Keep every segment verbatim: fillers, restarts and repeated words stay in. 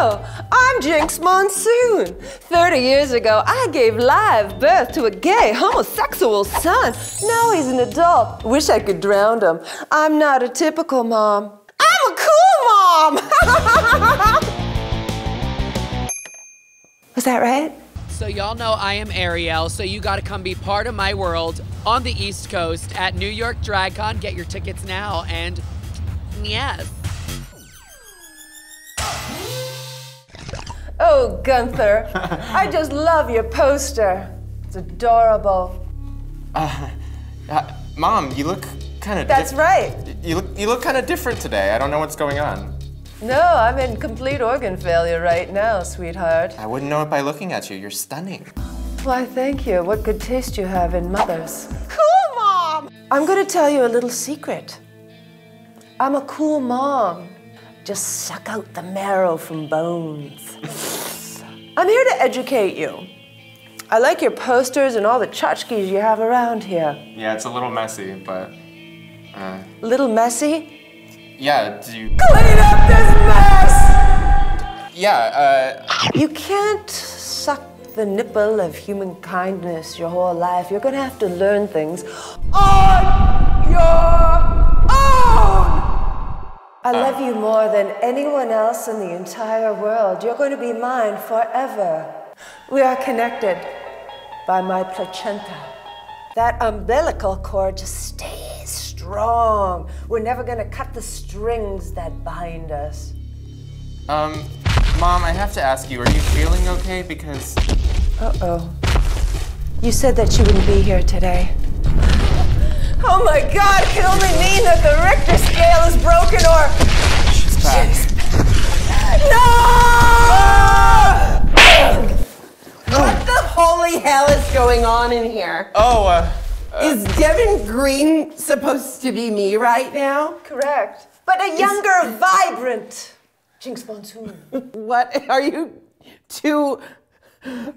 Hello, I'm Jinkx Monsoon. thirty years ago, I gave live birth to a gay homosexual son. Now he's an adult. Wish I could drown him. I'm not a typical mom. I'm a cool mom! Was that right? So y'all know I am Ariel, so you gotta come be part of my world on the East Coast at New York Drag Con. Get your tickets now, and yes. Oh, Gunther, I just love your poster. It's adorable. Uh, uh, Mom, you look kind of... That's right. You look, you look kind of different today. I don't know what's going on. No, I'm in complete organ failure right now, sweetheart. I wouldn't know it by looking at you. You're stunning. Why, thank you. What good taste you have in mothers. Cool mom! I'm going to tell you a little secret. I'm a cool mom. Just suck out the marrow from bones. I'm here to educate you. I like your posters and all the tchotchkes you have around here. Yeah, it's a little messy, but... Uh... Little messy? Yeah, do you... Clean up this mess! Yeah, uh... You can't suck the nipple of human kindness your whole life. You're gonna have to learn things on your... I love you more than anyone else in the entire world. You're going to be mine forever. We are connected by my placenta. That umbilical cord just stays strong. We're never going to cut the strings that bind us. Um, Mom, I have to ask you, are you feeling okay? Because... Uh-oh. You said that you wouldn't be here today. Oh my God, it can only mean that the Richter scale is broken or... She's back. No! Oh! What the holy hell is going on in here? Oh, uh, uh... Is Deven Green supposed to be me right now? Correct. But a younger, is... vibrant Jinkx Monsoon. What are you two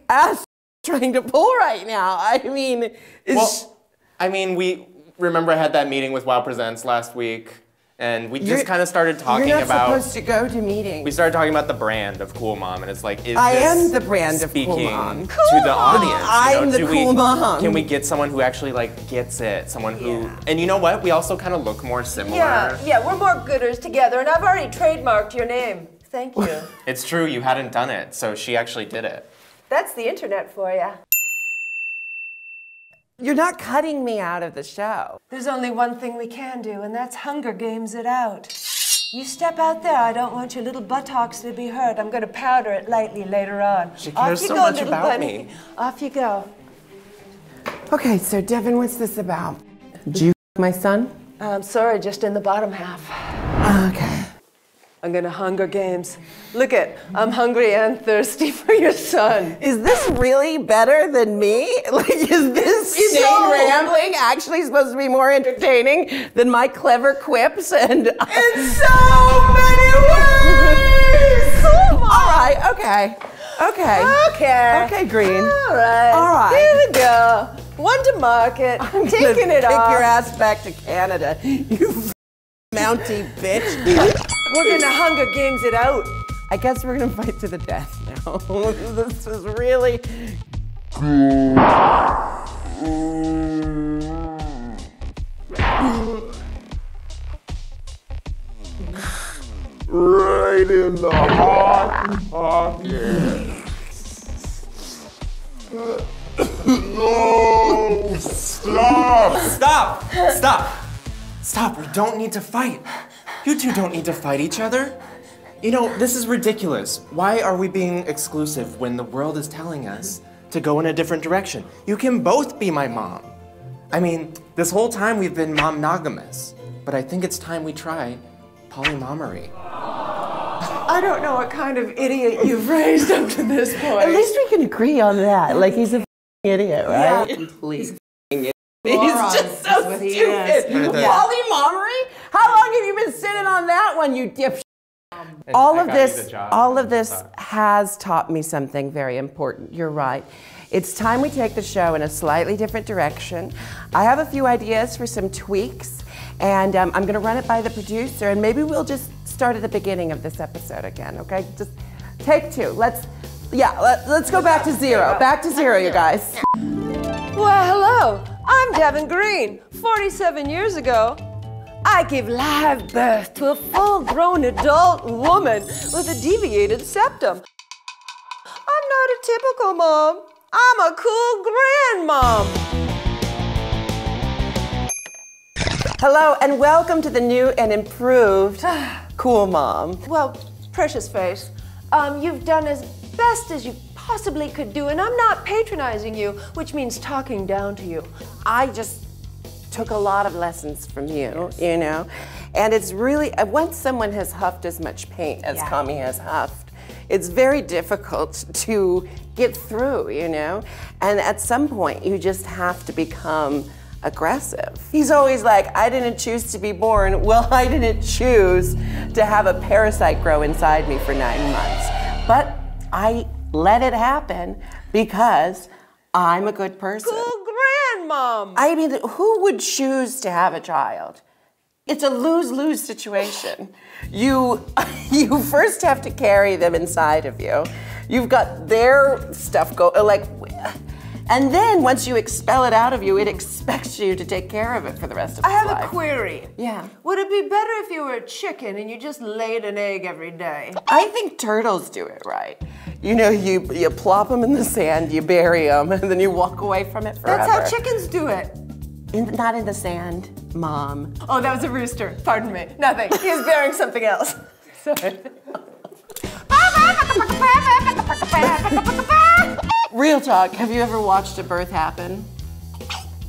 ass trying to pull right now? I mean, is... Well, I mean, we... Remember I had that meeting with WOW Presents last week, and we you're, just kind of started talking about... You're not about, supposed to go to meetings. We started talking about the brand of Cool Mom, and it's like, is I this am the brand of Cool Mom. Cool to the mom. Audience? I'm you know, the Cool we, Mom. Can we get someone who actually like gets it? Someone who... Yeah. And you know what? We also kind of look more similar. Yeah, yeah, we're more gooders together, and I've already trademarked your name. Thank you. It's true, you hadn't done it, so she actually did it. That's the internet for ya. You're not cutting me out of the show. There's only one thing we can do, and that's Hunger Games it out. You step out there, I don't want your little buttocks to be hurt. I'm gonna powder it lightly later on. She cares so much about me. Off you go. Okay, so Deven, what's this about? Do you my son? I'm sorry, just in the bottom half. Okay. I'm gonna Hunger Games. Look it, I'm hungry and thirsty for your son. Is this really better than me? Like, is this insane so rambling actually supposed to be more entertaining than my clever quips and- In so many ways! All right, okay, okay. Okay. Okay, Green. All right. All right. Here we go. One to market, I'm taking it off. Take your ass back to Canada, you Mountie bitch. We're gonna Hunger Games it out. I guess we're gonna fight to the death now. This is really cool. Right in the hot pocket. No! Stop! Stop! Stop! Stop! We don't need to fight. You two don't need to fight each other. You know, this is ridiculous. Why are we being exclusive when the world is telling us to go in a different direction? You can both be my mom. I mean, this whole time we've been momnogamous, but I think it's time we try polymomery. I don't know what kind of idiot you've raised up to this point. At least we can agree on that. Like, he's a f***ing idiot, right? Yeah. Please. He's just so stupid. Yeah. Polymomery? How long have you been sitting on that one, you dipshit? All of this, all of this has taught me something very important. You're right. It's time we take the show in a slightly different direction. I have a few ideas for some tweaks, and um, I'm going to run it by the producer, and maybe we'll just start at the beginning of this episode again, okay? Just Take two. Let's, yeah, let, let's go back to zero. Back to zero, you guys. Well, hello. I'm Deven Green. forty-seven years ago, I gave live birth to a full-grown adult woman with a deviated septum. I'm not a typical mom. I'm a cool grandmom. Hello and welcome to the new and improved Cool Mom. Well, precious face, um, you've done as best as you possibly could do, and I'm not patronizing you, which means talking down to you. I just took a lot of lessons from you, yes. You know, and it's really, once someone has huffed as much paint as yeah. Kami has huffed, it's very difficult to get through, you know, and at some point you just have to become aggressive. He's always like, I didn't choose to be born. Well, I didn't choose to have a parasite grow inside me for nine months. But I let it happen because I'm a good person. Cool grandmom! I mean, who would choose to have a child? It's a lose-lose situation. You, you first have to carry them inside of you. You've got their stuff go, like, and then once you expel it out of you, it expects you to take care of it for the rest of your life. I have a query. Yeah. Would it be better if you were a chicken and you just laid an egg every day? I think turtles do it right. You know, you, you plop them in the sand, you bury them, and then you walk away from it forever. That's how chickens do it. In, not in the sand, Mom. Oh, that was a rooster. Pardon me. Nothing. He was burying something else. Sorry. Real talk, have you ever watched a birth happen?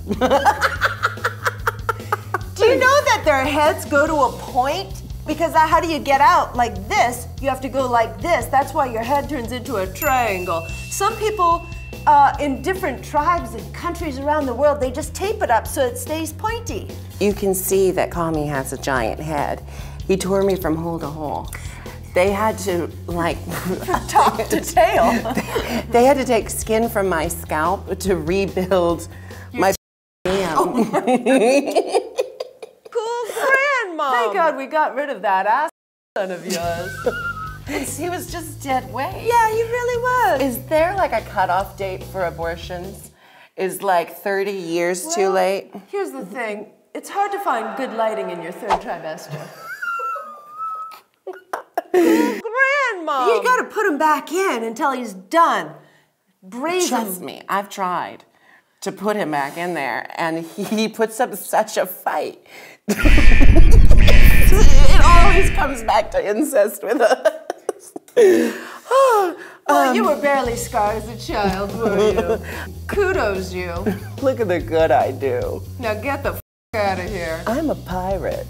Do you know that their heads go to a point? Because how do you get out? Like this, you have to go like this. That's why your head turns into a triangle. Some people uh, in different tribes and countries around the world, they just tape it up so it stays pointy. You can see that Kami has a giant head. He tore me from hole to hole. They had to, like, top to tail. they, they had to take skin from my scalp to rebuild You're my oh. Cool grandma. Thank God we got rid of that ass son of yours. He was just dead weight. Yeah, he really was. Is there like a cutoff date for abortions? Is like thirty years well, too late? Here's the thing. It's hard to find good lighting in your third trimester. Grandma! You gotta put him back in until he's done. Brazen. Trust me, I've tried to put him back in there, and he puts up such a fight. It always comes back to incest with us. Well, um, you were barely scarred as a child, were you? Kudos, you. Look at the good I do. Now get the f out of here. I'm a pirate.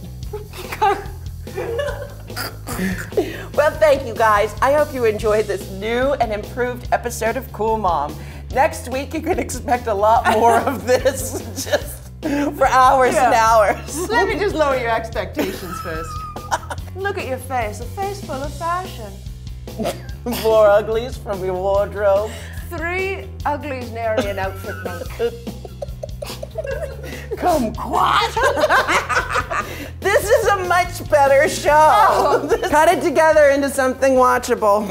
Well, thank you guys. I hope you enjoyed this new and improved episode of Cool Mom. Next week, you can expect a lot more of this, just for hours yeah. and hours. Let me just lower your expectations first. Look at your face, a face full of fashion. Four uglies from your wardrobe. Three uglies nary an outfit monk. Kumquat. This is a much better show. Oh. Cut it together into something watchable.